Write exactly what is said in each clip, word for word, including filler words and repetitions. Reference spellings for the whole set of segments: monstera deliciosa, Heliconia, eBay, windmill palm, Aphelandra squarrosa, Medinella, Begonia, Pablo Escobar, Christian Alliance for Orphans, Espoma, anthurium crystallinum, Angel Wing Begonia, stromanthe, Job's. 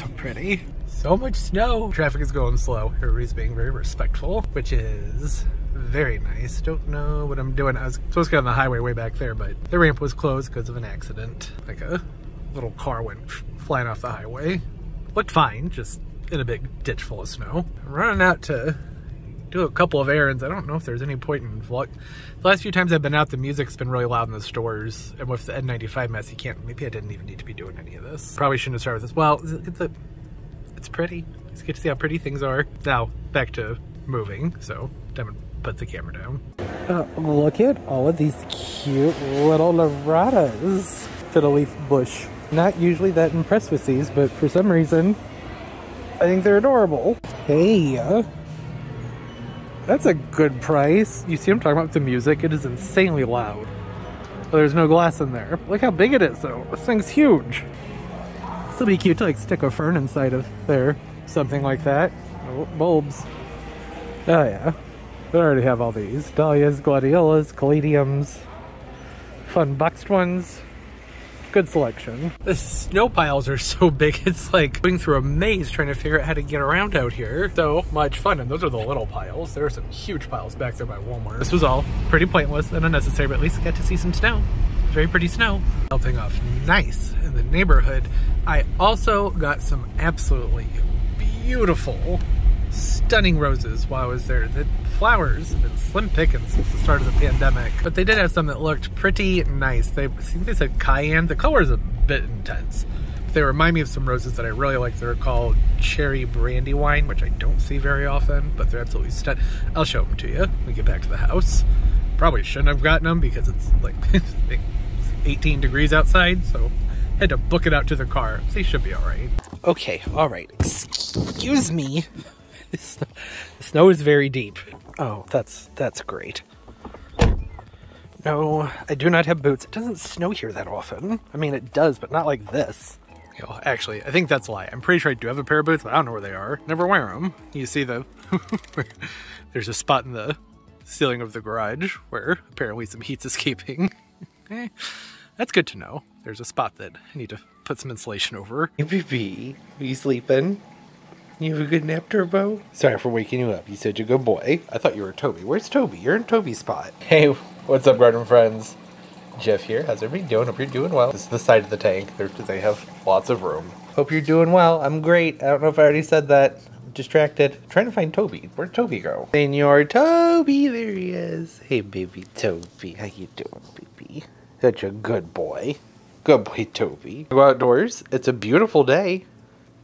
so pretty. So much snow. Traffic is going slow. Everybody's being very respectful, which is very nice. Don't know what I'm doing. I was supposed to get on the highway way back there, but the ramp was closed because of an accident. Like a little car went flying off the highway. Looked fine, just in a big ditch full of snow. I'm running out to do a couple of errands. I don't know if there's any point in vlog. The last few times I've been out, the music's been really loud in the stores. And with the N ninety-five mess, you can't, maybe I didn't even need to be doing any of this. Probably shouldn't have started with this. Well, it's, a, it's pretty. It's good to see how pretty things are. Now, back to moving. So, time to put the camera down. Uh, look at all of these cute little Laratas. Fiddle leaf bush. Not usually that impressed with these, but for some reason, I think they're adorable. Hey, uh, that's a good price. You see what I'm talking about with the music? It is insanely loud. Oh, there's no glass in there. Look how big it is, though. This thing's huge. This will be cute to like stick a fern inside of there, something like that. Oh, bulbs. Oh yeah, I already have all these. Dahlias, gladiolas, caladiums, fun boxed ones. Good selection. The snow piles are so big, it's like going through a maze trying to figure out how to get around out here. So much fun, and those are the little piles. There are some huge piles back there by Walmart. This was all pretty pointless and unnecessary, but at least I got to see some snow. Very pretty snow. Melting off nice in the neighborhood. I also got some absolutely beautiful, stunning roses while I was there. The flowers have been slim pickings since the start of the pandemic, but they did have some that looked pretty nice. They, I think they said cayenne. The color is a bit intense. But they remind me of some roses that I really like. They're called cherry brandywine, which I don't see very often, but they're absolutely stunning. I'll show them to you when we get back to the house. Probably shouldn't have gotten them because it's like eighteen degrees outside, so I had to book it out to the car. They should be all right. Okay, all right. Excuse me. The snow is very deep. Oh, that's that's great. No, I do not have boots. It doesn't snow here that often. I mean, it does, but not like this. You know, actually, I think that's a lie. I'm pretty sure I do have a pair of boots, but I don't know where they are. Never wear them. You see the... There's a spot in the ceiling of the garage where apparently some heat's escaping. Eh, that's good to know. There's a spot that I need to put some insulation over. B B, are you sleeping? You have a good nap, Turbo? Sorry for waking you up. You said you're a good boy. I thought you were Toby. Where's Toby? You're in Toby's spot. Hey, what's up, garden friends? Jeff here. How's everybody doing? Hope you're doing well. This is the side of the tank. They're, they have lots of room. Hope you're doing well. I'm great. I don't know if I already said that. I'm distracted. I'm trying to find Toby. Where'd Toby go? Senor Toby, there he is. Hey, baby Toby. How you doing, baby? Such a good boy. Good boy, Toby. Go outdoors. It's a beautiful day.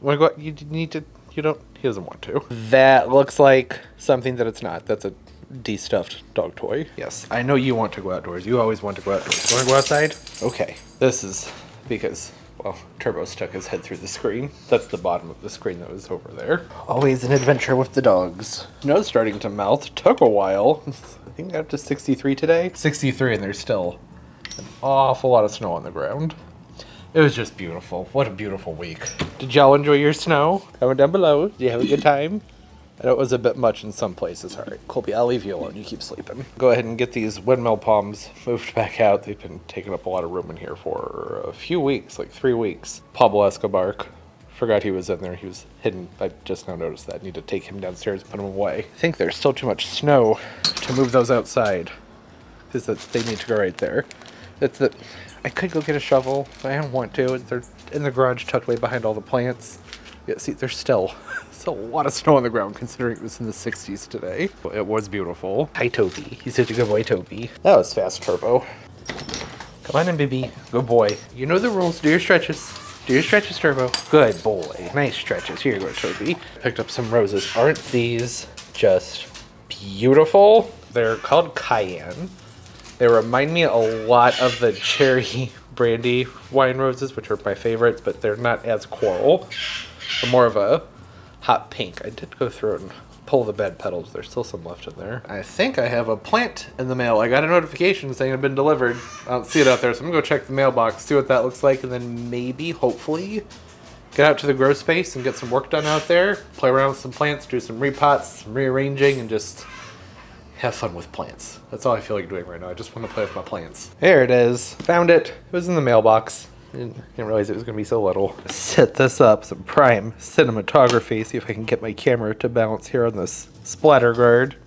Wanna go out? You need to... You don't, he doesn't want to. That looks like something that it's not. That's a de-stuffed dog toy. Yes, I know you want to go outdoors. You always want to go outdoors. You want to go outside? Okay. This is because, well, Turbo stuck his head through the screen. That's the bottom of the screen that was over there. Always an adventure with the dogs. Snow's starting to melt. Took a while. I think I got to sixty-three today. sixty-three, and there's still an awful lot of snow on the ground. It was just beautiful. What a beautiful week. Did y'all enjoy your snow? Comment down below. Did you have a good time? I know it was a bit much in some places. All right, Colby, I'll leave you alone. You keep sleeping. Go ahead and get these windmill palms moved back out. They've been taking up a lot of room in here for a few weeks, like three weeks. Pablo Escobar. Forgot he was in there. He was hidden. I just now noticed that. I need to take him downstairs and put him away. I think there's still too much snow to move those outside. Because they need to go right there. That's the... I could go get a shovel, but I don't want to. They're in the garage tucked way behind all the plants. Yeah, see, there's still, still a lot of snow on the ground considering it was in the sixties today. But it was beautiful. Hi, Toby. He's such a good boy, Toby. That was fast, Turbo. Come on in, baby. Good boy. You know the rules. Do your stretches. Do your stretches, Turbo. Good boy. Nice stretches. Here you go, Toby. Picked up some roses. Aren't these just beautiful? They're called cayenne. They remind me a lot of the cherry brandy wine roses, which are my favorites, but they're not as coral. They're more of a hot pink. I did go through and pull the bed petals. There's still some left in there. I think I have a plant in the mail. I got a notification saying it'd been delivered. I don't see it out there, so I'm gonna go check the mailbox, see what that looks like, and then maybe, hopefully, get out to the grow space and get some work done out there, play around with some plants, do some repots, some rearranging, and just... have fun with plants. That's all I feel like doing right now. I just want to play with my plants. There it is. Found it. It was in the mailbox. I didn't, I didn't realize it was going to be so little. Set this up, some prime cinematography, see if I can get my camera to balance here on this splatter guard.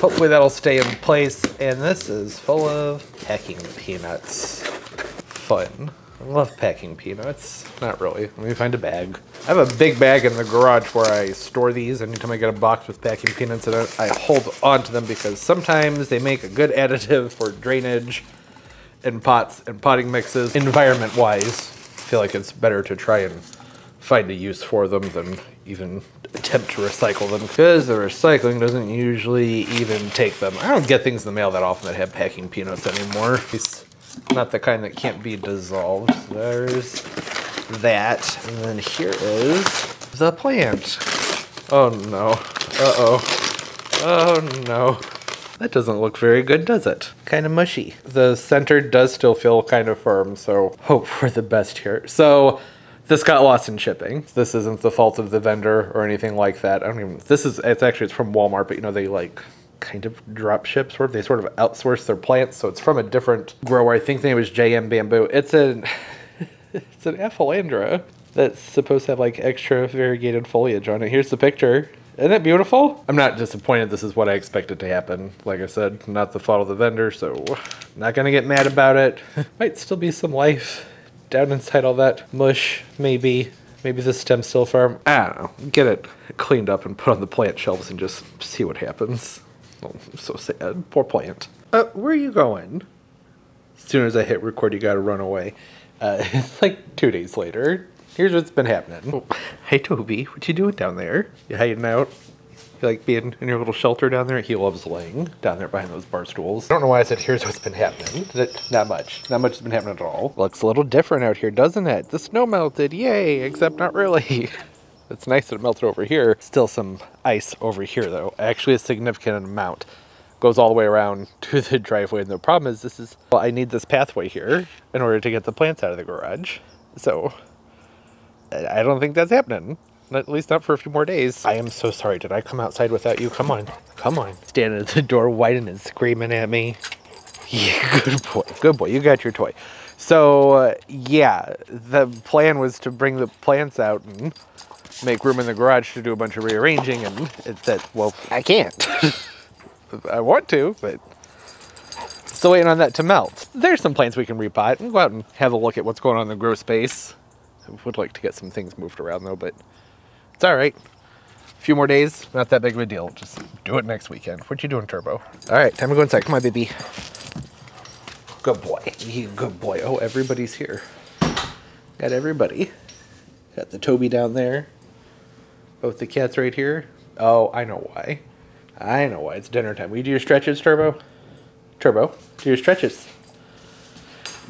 Hopefully that'll stay in place. And this is full of packing peanuts. Fun. I love packing peanuts. Not really. Let me find a bag. I have a big bag in the garage where I store these. Anytime I get a box with packing peanuts in it, I hold on to them because sometimes they make a good additive for drainage and pots and potting mixes. Environment-wise, I feel like it's better to try and find a use for them than even attempt to recycle them, because the recycling doesn't usually even take them. I don't get things in the mail that often that have packing peanuts anymore. It's not the kind that can't be dissolved. There's that. And then here is the plant. Oh no. Uh-oh. Oh no. That doesn't look very good, does it? Kind of mushy. The center does still feel kind of firm, so hope for the best here. So this got lost in shipping. This isn't the fault of the vendor or anything like that. I don't even, this is, it's actually, it's from Walmart, but you know, they like kind of drop ship, sort of, they sort of outsource their plants. So it's from a different grower. I think the name was J M Bamboo. It's an, it's an Aphelandra that's supposed to have like extra variegated foliage on it. Here's the picture. Isn't it beautiful? I'm not disappointed. This is what I expected to happen. Like I said, not the fault of the vendor, so not gonna get mad about it. Might still be some life down inside all that mush, maybe. Maybe the stem's still firm. I don't know. Get it cleaned up and put on the plant shelves and just see what happens. Oh, I'm so sad. Poor plant. Uh, where are you going? As soon as I hit record, you gotta run away. Uh, it's like two days later. Here's what's been happening. Oh, hey, Toby. What you doing down there? You hiding out? You like being in your little shelter down there? He loves laying down there behind those bar stools. I don't know why I said here's what's been happening. Not much. Not much has been happening at all. Looks a little different out here, doesn't it? The snow melted. Yay! Except not really. It's nice that it melted over here. Still some ice over here, though. Actually a significant amount. Goes all the way around to the driveway. And the problem is this is... Well, I need this pathway here in order to get the plants out of the garage. So... I don't think that's happening. At least not for a few more days. I am so sorry. Did I come outside without you? Come on. Come on. Standing at the door, whining and screaming at me. Yeah, good boy. Good boy. You got your toy. So, uh, yeah. The plan was to bring the plants out and make room in the garage to do a bunch of rearranging. And it said, well, I can't. I want to, but... Still waiting on that to melt. There's some plants we can repot and go out and have a look at what's going on in the grow space. I would like to get some things moved around though, but it's all right. A few more days, not that big of a deal. Just do it next weekend. What you doing, Turbo? All right, time to go inside. Come on, baby. Good boy. Good boy. Oh, everybody's here. Got everybody. Got the Toby down there. Both the cats right here. Oh, I know why. I know why. It's dinner time. Will you do your stretches, Turbo? Turbo, do your stretches.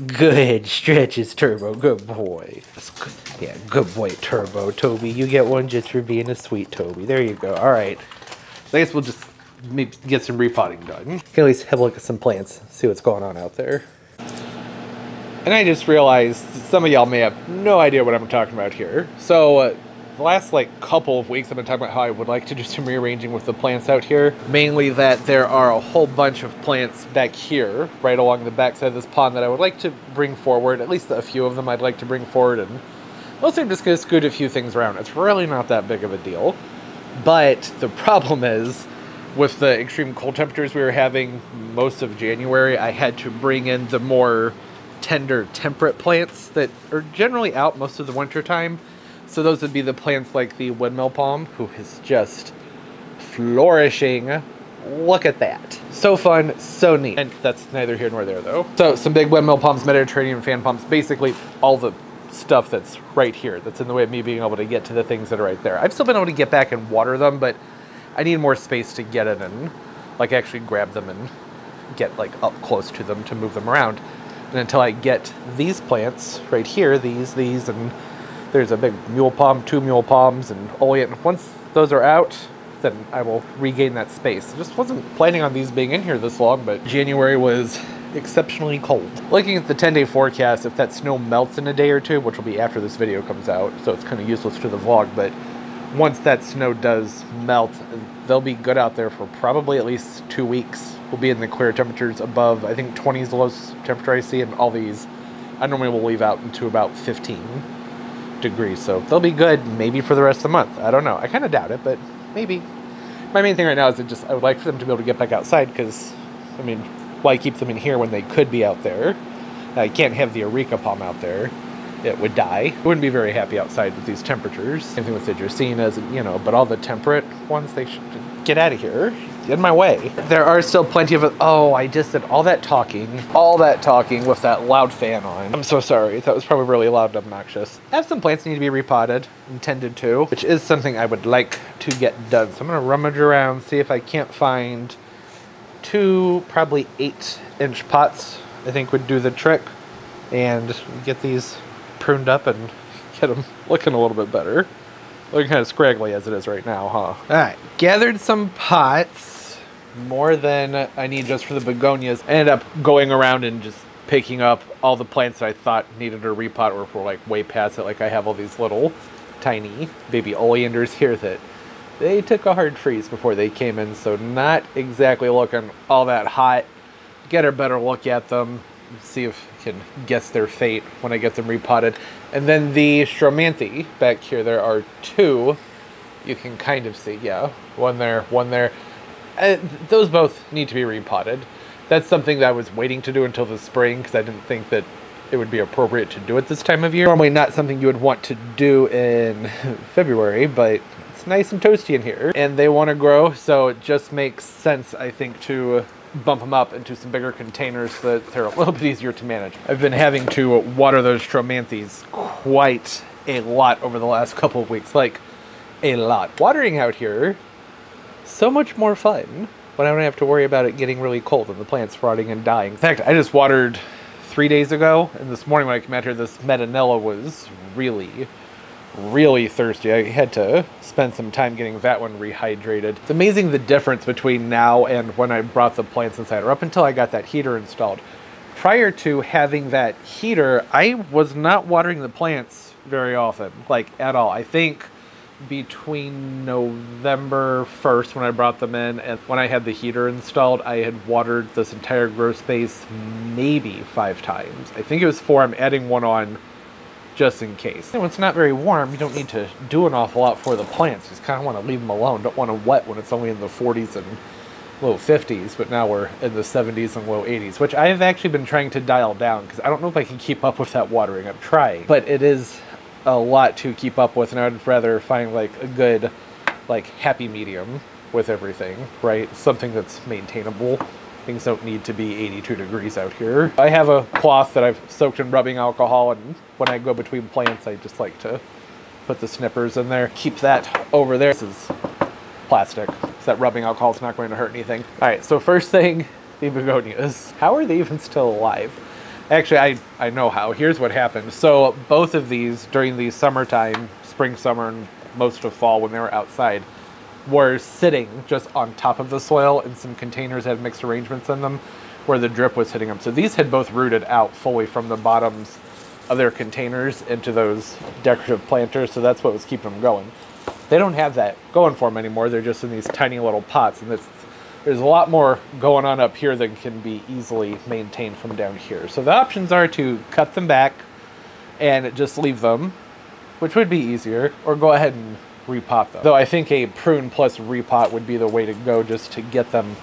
Good stretches, Turbo. Good boy. Good. Yeah, good boy, Turbo. Toby, you get one just for being a sweet Toby. There you go. All right. I guess we'll just maybe get some repotting done. You can at least have a look at some plants, see what's going on out there. And I just realized some of y'all may have no idea what I'm talking about here. So uh, the last like couple of weeks, I've been talking about how I would like to do some rearranging with the plants out here. Mainly that there are a whole bunch of plants back here, right along the backside of this pond, that I would like to bring forward. At least a few of them I'd like to bring forward, and mostly I'm just gonna scoot a few things around. It's really not that big of a deal. But the problem is, with the extreme cold temperatures we were having most of January, I had to bring in the more tender, temperate plants that are generally out most of the winter time. So those would be the plants like the windmill palm, who is just flourishing. Look at that. So fun, so neat. And that's neither here nor there though. So some big windmill palms, Mediterranean fan palms, basically all the stuff that's right here, that's in the way of me being able to get to the things that are right there. I've still been able to get back and water them, but I need more space to get in and like actually grab them and get like up close to them to move them around. And until I get these plants right here, these, these, and there's a big mule palm, two mule palms, and oleant. Once those are out, then I will regain that space. I just wasn't planning on these being in here this long, but January was exceptionally cold. Looking at the ten-day forecast, if that snow melts in a day or two, which will be after this video comes out, so it's kind of useless to the vlog, but once that snow does melt, they'll be good out there for probably at least two weeks. We'll be in the clear temperatures above, I think twenty is the lowest temperature I see, and all these I normally will leave out to about fifteen degrees, so they'll be good maybe for the rest of the month. I don't know. I kind of doubt it, but maybe. My main thing right now is that just I would like for them to be able to get back outside, because, I mean, why keep them in here when they could be out there? I can't have the Eureka palm out there. It would die. I wouldn't be very happy outside with these temperatures. Same thing with the Dracenas, you know, but all the temperate ones, they should get out of here. Get in my way. There are still plenty of, oh, I just did all that talking, all that talking with that loud fan on. I'm so sorry. That was probably really loud and obnoxious. I have some plants that need to be repotted and tended to, which is something I would like to get done. So I'm gonna rummage around, see if I can't find two, probably eight inch pots, I think would do the trick, and get these pruned up and get them looking a little bit better. Looking kind of scraggly as it is right now, huh? All right, gathered some pots, more than I need just for the begonias. I ended up going around and just picking up all the plants that I thought needed a repot or were like way past it. Like I have all these little tiny baby oleanders here that they took a hard freeze before they came in, so not exactly looking all that hot. Get a better look at them, see if can guess their fate when I get them repotted. And then the stromanthe back here, there are two. You can kind of see, yeah, one there, one there. Uh, those both need to be repotted. That's something that I was waiting to do until the spring because I didn't think that it would be appropriate to do it this time of year. Normally not something you would want to do in February, but it's nice and toasty in here and they want to grow, so it just makes sense, I think, to bump them up into some bigger containers so that they're a little bit easier to manage. I've been having to water those stromanthees quite a lot over the last couple of weeks, like a lot. Watering out here, so much more fun when I don't have to worry about it getting really cold and the plants rotting and dying. In fact, I just watered three days ago, and this morning when I came out here, this Medinella was really, really thirsty. I had to spend some time getting that one rehydrated. It's amazing the difference between now and when I brought the plants inside, or up until I got that heater installed. Prior to having that heater, I was not watering the plants very often, like at all. I think between November first when I brought them in and when I had the heater installed, I had watered this entire grow space maybe five times. I think it was four. I'm adding one on just in case. When it's not very warm, you don't need to do an awful lot for the plants. You just kind of want to leave them alone. Don't want to wet when it's only in the forties and low fifties, but now we're in the seventies and low eighties, which I've actually been trying to dial down because I don't know if I can keep up with that watering. I'm trying, but it is a lot to keep up with, and I'd rather find like a good, like happy medium with everything, right? Something that's maintainable. Things don't need to be eighty-two degrees out here. I have a cloth that I've soaked in rubbing alcohol, and when I go between plants, I just like to put the snippers in there. Keep that over there. This is plastic, so that rubbing alcohol is not going to hurt anything. All right, so first thing, the begonias. How are they even still alive? Actually, I, I know how. Here's what happened. So both of these, during the summertime, spring, summer, and most of fall when they were outside, were sitting just on top of the soil in some containers that had mixed arrangements in them where the drip was hitting them. So these had both rooted out fully from the bottoms of their containers into those decorative planters. So that's what was keeping them going. They don't have that going for them anymore. They're just in these tiny little pots. And it's, there's a lot more going on up here than can be easily maintained from down here. So the options are to cut them back and just leave them, which would be easier, or go ahead and repot them. Though I think a prune plus repot would be the way to go just to get them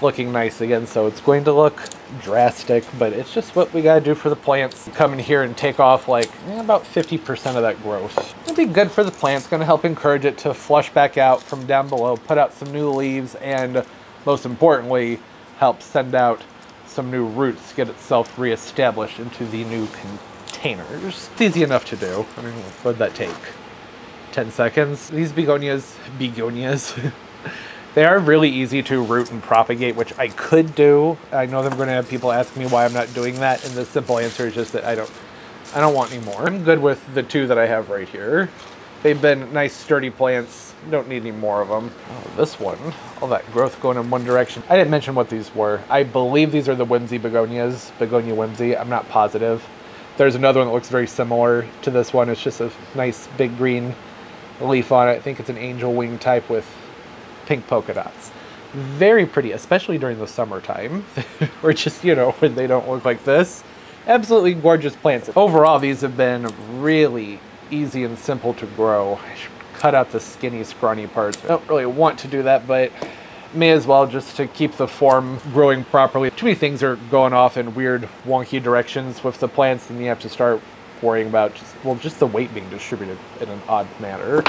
looking nice again. So it's going to look drastic, but it's just what we gotta do for the plants. Come in here and take off like eh, about fifty percent of that growth. It'll be good for the plants, gonna help encourage it to flush back out from down below, put out some new leaves, and most importantly, help send out some new roots, get itself reestablished into the new containers. It's easy enough to do. I mean, what'd that take? ten seconds. These begonias, begonias, they are really easy to root and propagate, which I could do. I know that I'm going to have people ask me why I'm not doing that, and the simple answer is just that I don't, I don't want any more. I'm good with the two that I have right here. They've been nice, sturdy plants. Don't need any more of them. Oh, this one, all that growth going in one direction. I didn't mention what these were. I believe these are the whimsy begonias, begonia whimsy. I'm not positive. There's another one that looks very similar to this one. It's just a nice big green leaf on it. I think it's an angel wing type with pink polka dots. Very pretty, especially during the summertime, or just, you know, when they don't look like this. absolutely gorgeous plants. Overall, these have been really easy and simple to grow. I should cut out the skinny, scrawny parts. I don't really want to do that, but may as well just to keep the form growing properly. Too many things are going off in weird, wonky directions with the plants, and you have to start worrying about just, well, just the weight being distributed in an odd manner,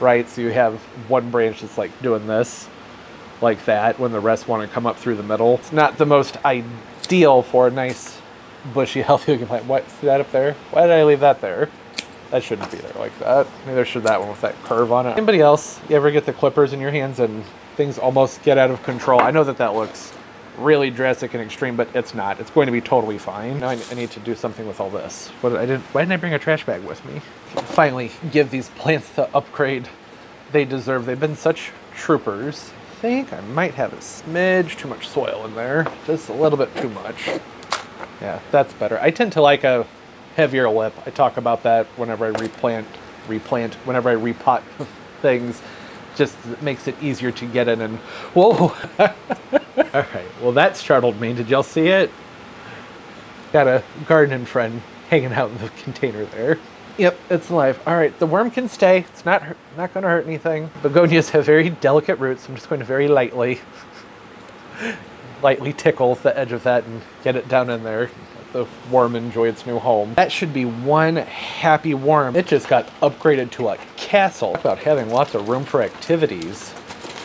right? So you have one branch that's like doing this, like that, when the rest want to come up through the middle. It's not the most ideal for a nice, bushy, healthy looking plant. What, see that up there? Why did I leave that there? That shouldn't be there like that. Neither should that one with that curve on it. Anybody else, you ever get the clippers in your hands and things almost get out of control? I know that that looks really drastic and extreme, but it's not. It's going to be totally fine. Now I, I need to do something with all this. What did I didn't, why didn't I bring a trash bag with me? Finally, give these plants the upgrade they deserve. They've been such troopers. I think I might have a smidge too much soil in there. Just a little bit too much. Yeah, that's better. I tend to like a heavier lip. I talk about that whenever I replant, replant, whenever I repot things. Just makes it easier to get in and, whoa. All right, well that startled me. Did y'all see it? Got a gardening friend hanging out in the container there. Yep, it's alive. All right, the worm can stay. It's not, not gonna hurt anything. Begonias have very delicate roots. I'm just going to very lightly, lightly tickle the edge of that and get it down in there. The worm enjoy its new home. That should be one happy worm. It just got upgraded to a castle. Talk about having lots of room for activities.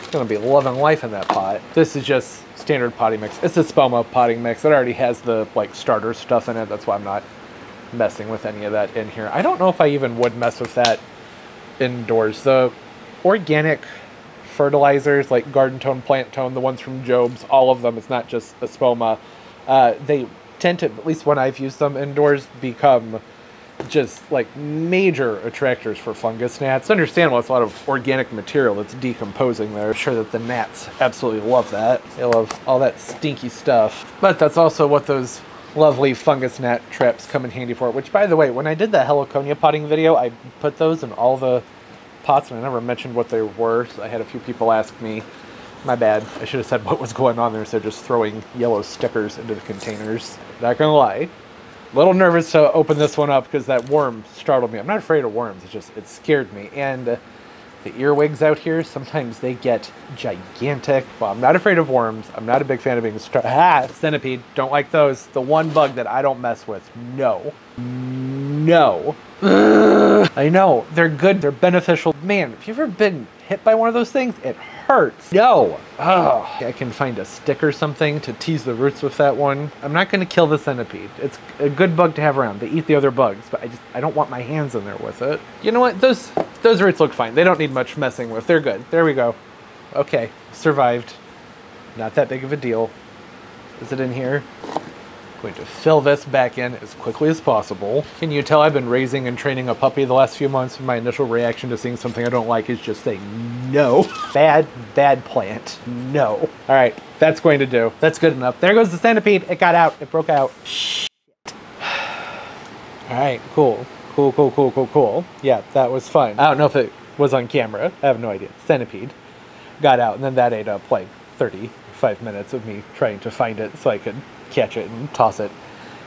It's gonna be loving life in that pot. This is just standard potting mix. It's a Espoma potting mix. It already has the like starter stuff in it. That's why I'm not messing with any of that in here. I don't know if I even would mess with that indoors. The organic fertilizers like Garden Tone, Plant Tone, the ones from Job's, all of them, it's not just Espoma. Uh, they tend to, at least when I've used them indoors, become just like major attractors for fungus gnats. It's understandable, it's a lot of organic material that's decomposing there. I'm sure that the gnats absolutely love that. They love all that stinky stuff. But that's also what those lovely fungus gnat traps come in handy for, which by the way, when I did the Heliconia potting video, I put those in all the pots and I never mentioned what they were. So I had a few people ask me. My bad. I should have said what was going on there instead of just throwing yellow stickers into the containers. Not gonna lie. A little nervous to open this one up because that worm startled me. I'm not afraid of worms. It just, it scared me. And uh, the earwigs out here, sometimes they get gigantic. Well, I'm not afraid of worms. I'm not a big fan of being struck. Ah, centipede. Don't like those. The one bug that I don't mess with. No. No. I know. They're good. They're beneficial. Man, if you've ever been hit by one of those things, it hurts. No. Oh, I can find a stick or something to tease the roots with that one. I'm not going to kill the centipede. It's a good bug to have around. They eat the other bugs, but I just, I don't want my hands in there with it. You know what? Those, those roots look fine. They don't need much messing with. They're good. There we go. Okay. Survived. Not that big of a deal. Is it in here? Going to fill this back in as quickly as possible. Can you tell I've been raising and training a puppy the last few months? My initial reaction to seeing something I don't like is just saying no. Bad, bad plant. No. All right, that's going to do. That's good enough. There goes the centipede. It got out. It broke out. Shit. All right, cool. Cool, cool, cool, cool, cool. Yeah, that was fun. I don't know if it was on camera. I have no idea. Centipede got out, and then that ate up like thirty-five minutes of me trying to find it so I could catch it and toss it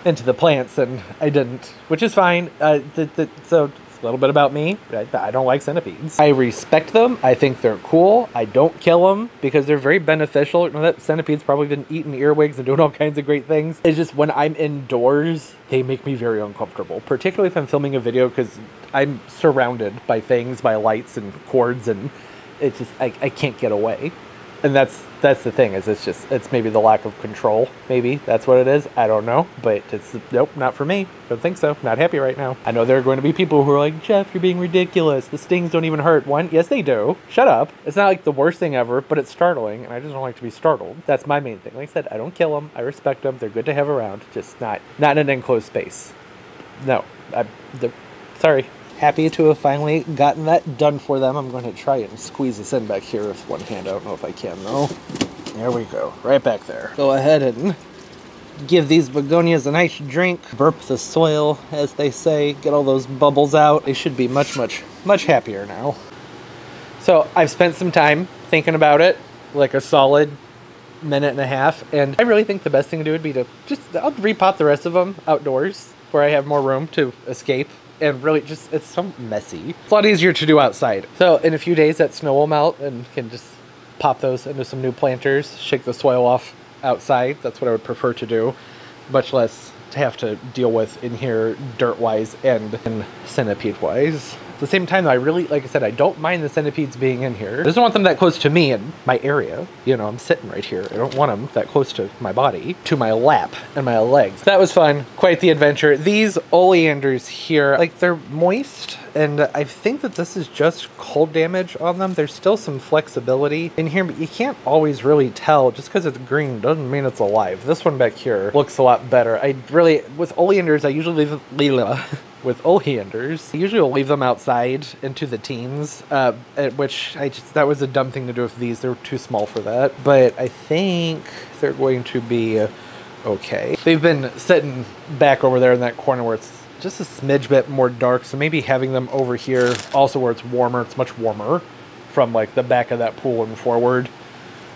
into the plants, and I didn't, which is fine. Uh, th th so a little bit about me. I, I don't like centipedes. I respect them. I think they're cool. I don't kill them because they're very beneficial. You know, that centipede's probably been eating earwigs and doing all kinds of great things. It's just when I'm indoors, they make me very uncomfortable, particularly if I'm filming a video because I'm surrounded by things, by lights and cords, and it's just, I, I can't get away. And that's that's the thing, is it's just, it's maybe the lack of control. Maybe that's what it is. I don't know, but it's, nope, not for me. Don't think so. Not happy right now. I know there are going to be people who are like, Jeff, you're being ridiculous. The stings don't even hurt. One, yes, they do. Shut up. It's not like the worst thing ever, but it's startling, and I just don't like to be startled. That's my main thing. Like I said, I don't kill them. I respect them. They're good to have around. Just not, not in an enclosed space. No, I, the, sorry. Happy to have finally gotten that done for them. I'm going to try and squeeze this in back here with one hand. I don't know if I can, though. There we go. Right back there. Go ahead and give these begonias a nice drink. Burp the soil, as they say. Get all those bubbles out. They should be much, much, much happier now. So I've spent some time thinking about it, like a solid minute and a half, and I really think the best thing to do would be to just, I'll repot the rest of them outdoors where I have more room to escape. And really just, it's so messy. It's a lot easier to do outside. So in a few days that snow will melt and can just pop those into some new planters, shake the soil off outside. That's what I would prefer to do, much less to have to deal with in here dirt-wise and, and centipede-wise. At the same time, though, I really, like I said, I don't mind the centipedes being in here. I just don't want them that close to me and my area. You know, I'm sitting right here. I don't want them that close to my body, to my lap and my legs. That was fun. Quite the adventure. These oleanders here, like, they're moist, and I think that this is just cold damage on them. There's still some flexibility in here, but you can't always really tell. Just because it's green doesn't mean it's alive. This one back here looks a lot better. I really, with oleanders, I usually leave Lila. With oleanders, I usually will leave them outside into the teens, uh, at which I just, that was a dumb thing to do with these. They were too small for that, but I think they're going to be okay. They've been sitting back over there in that corner where it's just a smidge bit more dark, so maybe having them over here also where it's warmer, it's much warmer from like the back of that pool and forward,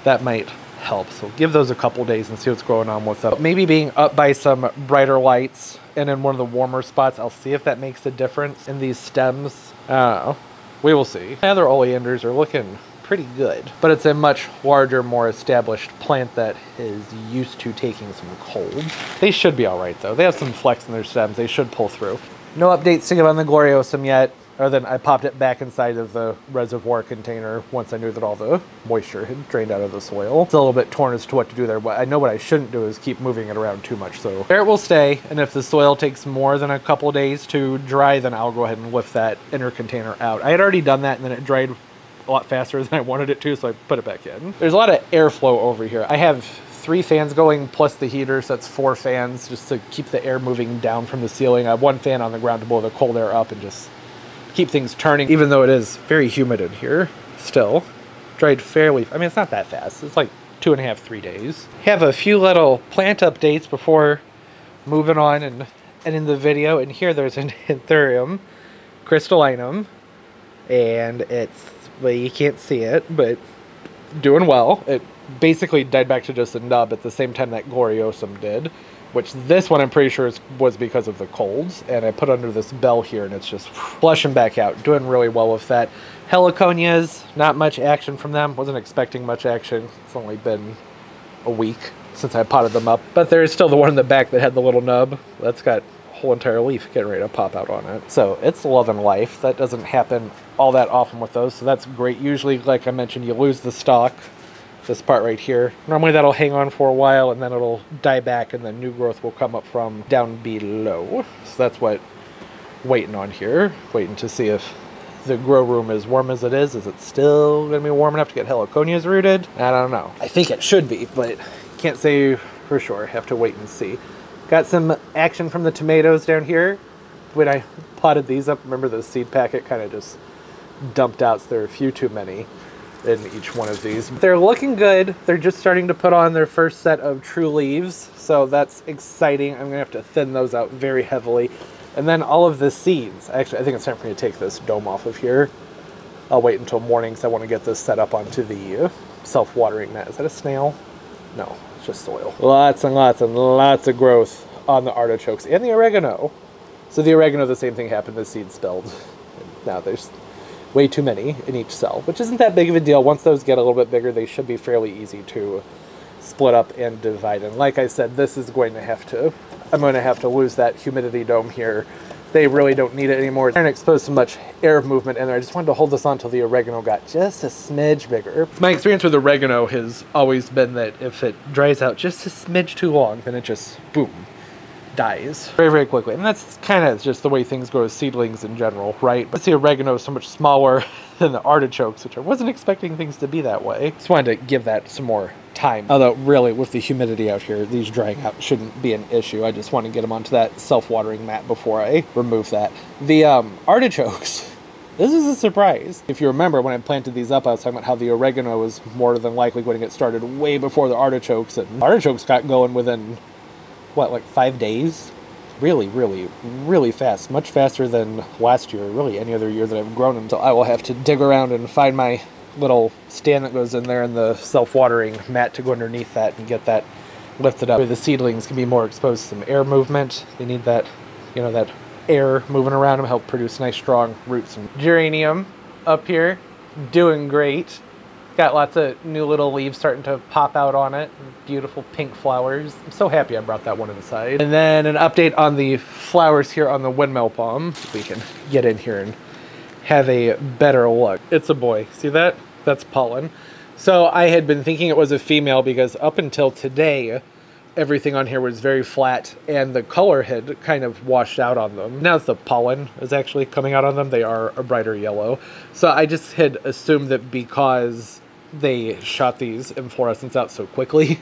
that might help. So give those a couple days and see what's going on with them. Maybe being up by some brighter lights and in one of the warmer spots, I'll see if that makes a difference in these stems. Uh, we will see. My other oleanders are looking pretty good, but it's a much larger, more established plant that is used to taking some cold. They should be all right though. They have some flex in their stems. They should pull through. No updates to give on the Gloriosum yet. Or then I popped it back inside of the reservoir container once I knew that all the moisture had drained out of the soil. It's a little bit torn as to what to do there, but I know what I shouldn't do is keep moving it around too much. So there it will stay, and if the soil takes more than a couple days to dry, then I'll go ahead and lift that inner container out. I had already done that, and then it dried a lot faster than I wanted it to, so I put it back in. There's a lot of airflow over here. I have three fans going plus the heater, so that's four fans just to keep the air moving down from the ceiling. I have one fan on the ground to blow the cold air up and just keep things turning, even though it is very humid in here still. Dried fairly, I mean, it's not that fast. It's like two and a half, three days. Have a few little plant updates before moving on and ending the video. And here there's an anthurium crystallinum, and it's, well, you can't see it, but doing well. It basically died back to just a nub at the same time that Gloriosum did, which this one I'm pretty sure is, was because of the colds, and I put under this bell here, and it's just flushing back out, doing really well with that. Heliconias, not much action from them. Wasn't expecting much action. It's only been a week since I potted them up, but there is still the one in the back that had the little nub. That's got a whole entire leaf getting ready to pop out on it. So it's love and life. That doesn't happen all that often with those, so that's great. Usually, like I mentioned, you lose the stalk. This part right here. Normally that'll hang on for a while and then it'll die back and then new growth will come up from down below. So that's what waiting on here. Waiting to see if the grow room is warm as it is. Is it still gonna be warm enough to get heliconias rooted? I don't know. I think it should be, but can't say for sure. Have to wait and see. Got some action from the tomatoes down here. When I potted these up, remember the seed packet kind of just dumped out, so there are a few too many in each one of these. They're looking good. They're just starting to put on their first set of true leaves, so that's exciting. I'm gonna have to thin those out very heavily. And then all of the seeds. Actually, I think it's time for me to take this dome off of here. I'll wait until morning because I want to get this set up onto the self-watering mat. Is that a snail? No, it's just soil. Lots and lots and lots of growth on the artichokes and the oregano. So the oregano, the same thing happened. The seed spilled. And now there's way too many in each cell, which isn't that big of a deal. Once those get a little bit bigger, they should be fairly easy to split up and divide. And like I said, this is going to have to, I'm going to have to lose that humidity dome here. They really don't need it anymore. They aren't exposed to much air movement in there. I just wanted to hold this on until the oregano got just a smidge bigger. My experience with oregano has always been that if it dries out just a smidge too long, then it just, boom, dies very, very quickly. And that's kind of just the way things go with seedlings in general, right? But the oregano is so much smaller than the artichokes, which I wasn't expecting things to be that way. Just wanted to give that some more time. Although really with the humidity out here, these drying out shouldn't be an issue. I just want to get them onto that self-watering mat before I remove that. The um, artichokes, this is a surprise. If you remember when I planted these up, I was talking about how the oregano was more than likely going to get started way before the artichokes, and artichokes got going within what, like five days? Really, really, really fast. Much faster than last year, really any other year that I've grown them. So I will have to dig around and find my little stand that goes in there and the self-watering mat to go underneath that and get that lifted up. The seedlings can be more exposed to some air movement. They need that, you know, that air moving around them, help produce nice strong roots. And geranium up here, doing great. Got lots of new little leaves starting to pop out on it. Beautiful pink flowers. I'm so happy I brought that one to the side. And then an update on the flowers here on the windmill palm. We can get in here and have a better look. It's a boy. See that? That's pollen. So I had been thinking it was a female because up until today, everything on here was very flat and the color had kind of washed out on them. Now the pollen is actually coming out on them. They are a brighter yellow. So I just had assumed that because they shot these inflorescences out so quickly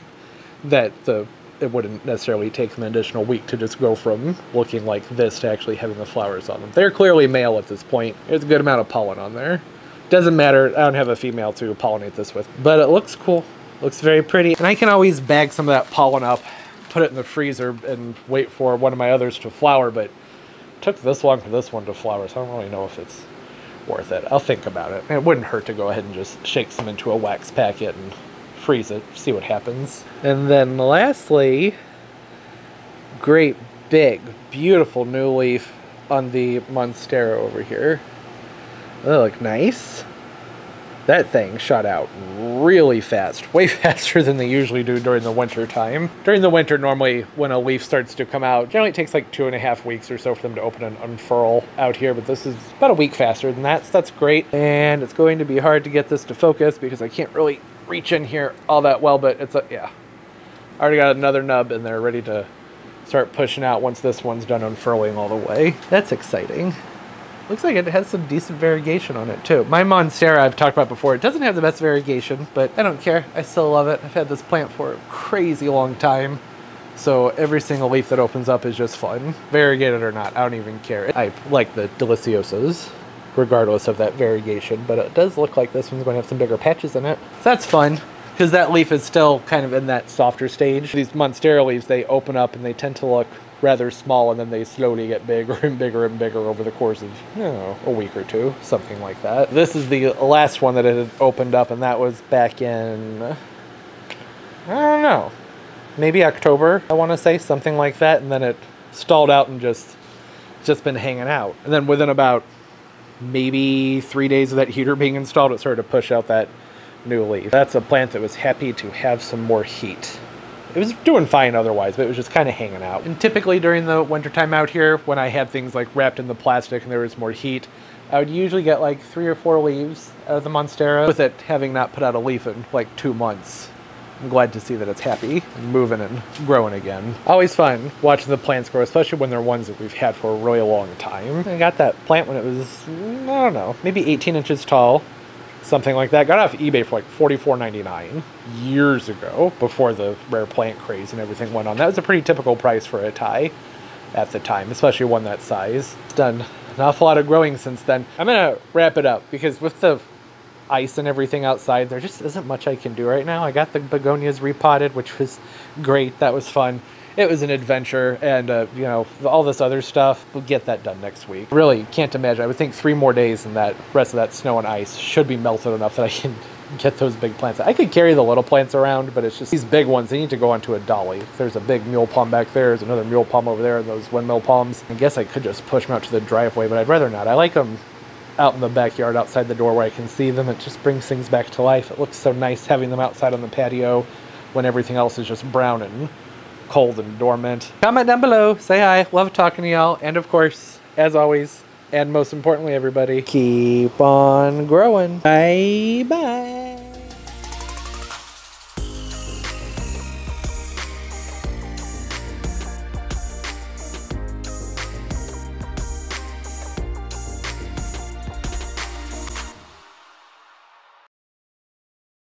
that the it wouldn't necessarily take an additional week to just go from looking like this to actually having the flowers on them. They're clearly male at this point. There's a good amount of pollen on there. Doesn't matter, I don't have a female to pollinate this with, but it looks cool. Looks very pretty. And I can always bag some of that pollen up, put it in the freezer and wait for one of my others to flower, but it took this long for this one to flower, so I don't really know if it's worth it. I'll think about it. It wouldn't hurt to go ahead and just shake some into a wax packet and freeze it, see what happens. And then lastly, great big, beautiful new leaf on the monstera over here. They look nice. That thing shot out really fast, way faster than they usually do during the winter time. During the winter, normally when a leaf starts to come out, generally it takes like two and a half weeks or so for them to open and unfurl out here, but this is about a week faster than that, so that's great. And it's going to be hard to get this to focus because I can't really reach in here all that well, but it's a, yeah. I already got another nub in there ready to start pushing out once this one's done unfurling all the way. That's exciting. Looks like it has some decent variegation on it too. My monstera I've talked about before, it doesn't have the best variegation, but I don't care. I still love it. I've had this plant for a crazy long time. So every single leaf that opens up is just fun. Variegated or not, I don't even care. I like the deliciosas, regardless of that variegation, but it does look like this one's going to have some bigger patches in it. So that's fun, because that leaf is still kind of in that softer stage. These monstera leaves, they open up and they tend to look rather small, and then they slowly get bigger and bigger and bigger over the course of, you know, a week or two, something like that. This is the last one that it had opened up, and that was back in, I don't know, maybe October, I want to say, something like that, and then it stalled out and just just been hanging out. And then within about maybe three days of that heater being installed, it started to push out that new leaf. That's a plant that was happy to have some more heat. It was doing fine otherwise, but it was just kind of hanging out. And typically during the wintertime out here, when I had things like wrapped in the plastic and there was more heat, I would usually get like three or four leaves out of the monstera. With it having not put out a leaf in like two months, I'm glad to see that it's happy and moving and growing again. Always fun watching the plants grow, especially when they're ones that we've had for a really long time. I got that plant when it was, I don't know, maybe eighteen inches tall. Something like that. Got off eBay for like forty-four ninety-nine years ago, before the rare plant craze and everything went on. That was a pretty typical price for a tie at the time, especially one that size. It's done an awful lot of growing since then. I'm gonna wrap it up because with the ice and everything outside, there just isn't much I can do right now. I got the begonias repotted, which was great. That was fun. It was an adventure, and uh, you know, all this other stuff, we'll get that done next week. Really can't imagine. I would think three more days and that rest of that snow and ice should be melted enough that I can get those big plants. I could carry the little plants around, but it's just these big ones, they need to go onto a dolly. There's a big mule palm back there, there's another mule palm over there, and those windmill palms. I guess I could just push them out to the driveway, but I'd rather not. I like them out in the backyard, outside the door where I can see them. It just brings things back to life. It looks so nice having them outside on the patio when everything else is just brown and cold and dormant. Comment down below, say hi, love talking to y'all, and of course, as always, and most importantly everybody, keep on growing. Bye bye.